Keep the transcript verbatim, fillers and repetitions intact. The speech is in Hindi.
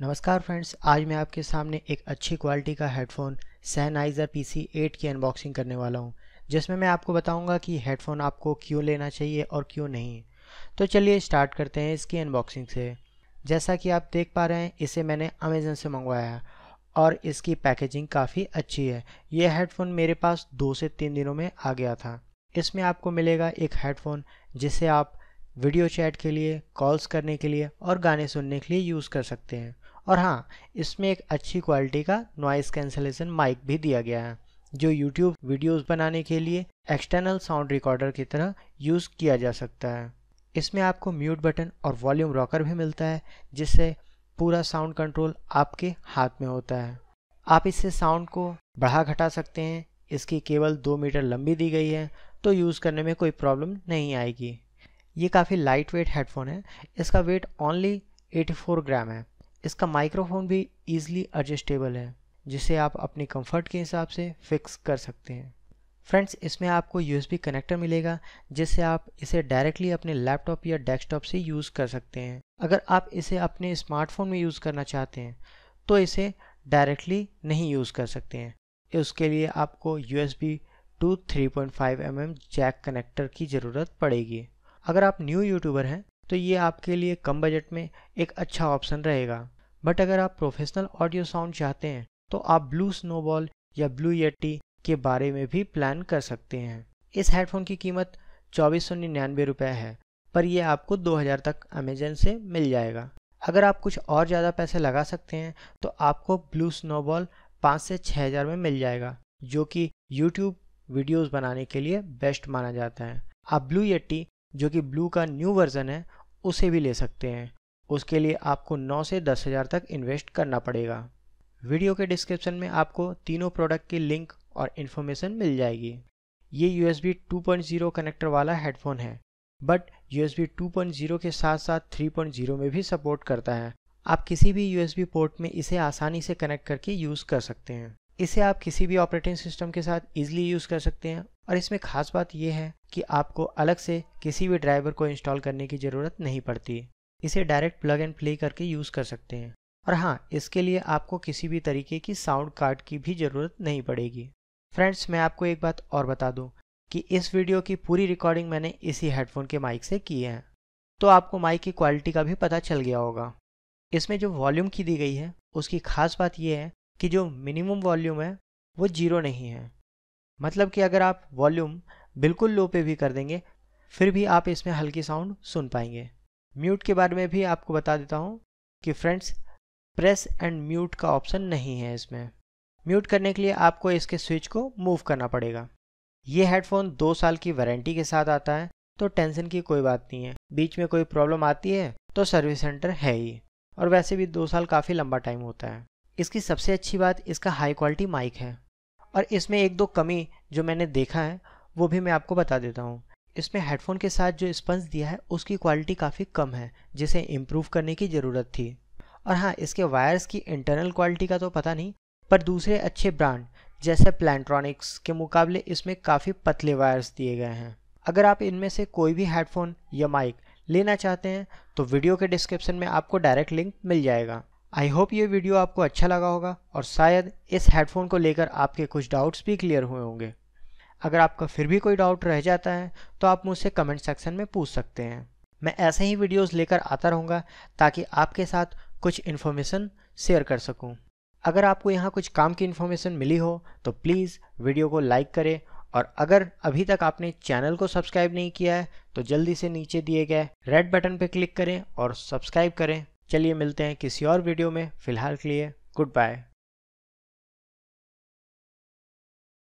नमस्कार फ्रेंड्स, आज मैं आपके सामने एक अच्छी क्वालिटी का headphone Sennheiser P C eight की अनबॉक्सिंग करने वाला हूं, जिसमें मैं आपको बताऊंगा कि हेडफ़ोन आपको क्यों लेना चाहिए और क्यों नहीं। तो चलिए स्टार्ट करते हैं इसकी अनबॉक्सिंग से। जैसा कि आप देख पा रहे हैं, इसे मैंने अमेज़न से मंगवाया है और इसकी पैकेजिंग काफ़ी अच्छी है। ये हेडफ़ोन मेरे पास दो से तीन दिनों में आ गया था। इसमें आपको मिलेगा एक हेडफ़ोन जिसे आप वीडियो चैट के लिए, कॉल्स करने के लिए और गाने सुनने के लिए यूज़ कर सकते हैं। और हाँ, इसमें एक अच्छी क्वालिटी का नॉइज़ कैंसलेशन माइक भी दिया गया है, जो यूट्यूब वीडियोस बनाने के लिए एक्सटर्नल साउंड रिकॉर्डर की तरह यूज़ किया जा सकता है। इसमें आपको म्यूट बटन और वॉल्यूम रॉकर भी मिलता है, जिससे पूरा साउंड कंट्रोल आपके हाथ में होता है। आप इससे साउंड को बढ़ा घटा सकते हैं। इसकी केबल दो मीटर लंबी दी गई है, तो यूज़ करने में कोई प्रॉब्लम नहीं आएगी। ये काफ़ी लाइट वेट हेडफ़ोन है। इसका वेट ओनली चौरासी ग्राम है। इसका माइक्रोफोन भी ईज़िली एडजस्टेबल है, जिसे आप अपने कंफर्ट के हिसाब से फिक्स कर सकते हैं। फ्रेंड्स, इसमें आपको यूएसबी कनेक्टर मिलेगा, जिससे आप इसे डायरेक्टली अपने लैपटॉप या डेस्कटॉप से यूज़ कर सकते हैं। अगर आप इसे अपने स्मार्टफोन में यूज़ करना चाहते हैं तो इसे डायरेक्टली नहीं यूज़ कर सकते हैं। उसके लिए आपको USB to three point five M M jack connector की ज़रूरत पड़ेगी। अगर आप न्यू यूट्यूबर हैं तो ये आपके लिए कम बजट में एक अच्छा ऑप्शन रहेगा। बट अगर आप प्रोफेशनल ऑडियो साउंड चाहते हैं तो आप ब्लू स्नोबॉल या ब्लू येटी के बारे में भी प्लान कर सकते हैं। इस हेडफोन की कीमत चौबीस सौ निन्यानवे रुपये है, पर यह आपको दो हज़ार तक अमेजन से मिल जाएगा। अगर आप कुछ और ज़्यादा पैसे लगा सकते हैं तो आपको ब्लू स्नोबॉल पाँच से छः हज़ार में मिल जाएगा, जो कि यूट्यूब वीडियोज़ बनाने के लिए बेस्ट माना जाता है। आप ब्लू येटी, जो कि ब्लू का न्यू वर्जन है, उसे भी ले सकते हैं। उसके लिए आपको नौ से दस हज़ार तक इन्वेस्ट करना पड़ेगा। वीडियो के डिस्क्रिप्शन में आपको तीनों प्रोडक्ट की लिंक और इन्फॉर्मेशन मिल जाएगी। ये USB two point zero connector वाला हेडफोन है, but USB two point zero के साथ साथ थ्री पॉइंट ज़ीरो में भी सपोर्ट करता है। आप किसी भी यूएसबी पोर्ट में इसे आसानी से कनेक्ट करके यूज़ कर सकते हैं। इसे आप किसी भी ऑपरेटिंग सिस्टम के साथ ईजिली यूज़ कर सकते हैं। और इसमें खास बात यह है कि आपको अलग से किसी भी ड्राइवर को इंस्टॉल करने की ज़रूरत नहीं पड़ती। इसे डायरेक्ट प्लग एंड प्ले करके यूज़ कर सकते हैं। और हाँ, इसके लिए आपको किसी भी तरीके की साउंड कार्ड की भी ज़रूरत नहीं पड़ेगी। फ्रेंड्स, मैं आपको एक बात और बता दूं कि इस वीडियो की पूरी रिकॉर्डिंग मैंने इसी हेडफोन के माइक से की है, तो आपको माइक की क्वालिटी का भी पता चल गया होगा। इसमें जो वॉल्यूम की दी गई है, उसकी खास बात यह है कि जो मिनिमम वॉल्यूम है वो जीरो नहीं है। मतलब कि अगर आप वॉल्यूम बिल्कुल लो पे भी कर देंगे, फिर भी आप इसमें हल्की साउंड सुन पाएंगे। म्यूट के बारे में भी आपको बता देता हूँ कि फ्रेंड्स, प्रेस एंड म्यूट का ऑप्शन नहीं है इसमें। म्यूट करने के लिए आपको इसके स्विच को मूव करना पड़ेगा। ये हेडफोन दो साल की वारंटी के साथ आता है, तो टेंशन की कोई बात नहीं है। बीच में कोई प्रॉब्लम आती है तो सर्विस सेंटर है ही, और वैसे भी दो साल काफ़ी लंबा टाइम होता है। इसकी सबसे अच्छी बात इसका हाई क्वालिटी माइक है। और इसमें एक दो कमी जो मैंने देखा है वो भी मैं आपको बता देता हूँ। इसमें हेडफोन के साथ जो स्पंज दिया है उसकी क्वालिटी काफ़ी कम है, जिसे इम्प्रूव करने की ज़रूरत थी। और हाँ, इसके वायर्स की इंटरनल क्वालिटी का तो पता नहीं, पर दूसरे अच्छे ब्रांड जैसे प्लांट्रॉनिक्स के मुकाबले इसमें काफ़ी पतले वायर्स दिए गए हैं। अगर आप इनमें से कोई भी हेडफोन या माइक लेना चाहते हैं तो वीडियो के डिस्क्रिप्शन में आपको डायरेक्ट लिंक मिल जाएगा। आई होप ये वीडियो आपको अच्छा लगा होगा और शायद इस हेडफोन को लेकर आपके कुछ डाउट्स भी क्लियर हुए होंगे। अगर आपका फिर भी कोई डाउट रह जाता है तो आप मुझसे कमेंट सेक्शन में पूछ सकते हैं। मैं ऐसे ही वीडियोस लेकर आता रहूँगा ताकि आपके साथ कुछ इन्फॉर्मेशन शेयर कर सकूं। अगर आपको यहाँ कुछ काम की इन्फॉर्मेशन मिली हो तो प्लीज़ वीडियो को लाइक करें, और अगर अभी तक आपने चैनल को सब्सक्राइब नहीं किया है तो जल्दी से नीचे दिए गए रेड बटन पर क्लिक करें और सब्सक्राइब करें। चलिए मिलते हैं किसी और वीडियो में। फ़िलहाल के लिए गुड बाय।